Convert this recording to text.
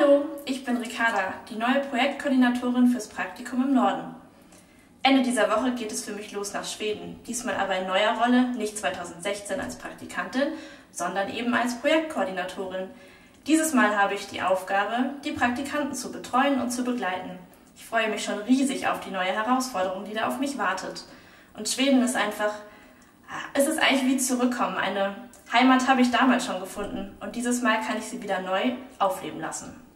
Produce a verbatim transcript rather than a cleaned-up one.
Hallo, ich bin Ricarda, die neue Projektkoordinatorin fürs Praktikum im Norden. Ende dieser Woche geht es für mich los nach Schweden, diesmal aber in neuer Rolle, nicht zweitausendsechzehn als Praktikantin, sondern eben als Projektkoordinatorin. Dieses Mal habe ich die Aufgabe, die Praktikanten zu betreuen und zu begleiten. Ich freue mich schon riesig auf die neue Herausforderung, die da auf mich wartet. Und Schweden ist einfach, es ist eigentlich wie zurückkommen. Eine Heimat habe ich damals schon gefunden und dieses Mal kann ich sie wieder neu aufleben lassen.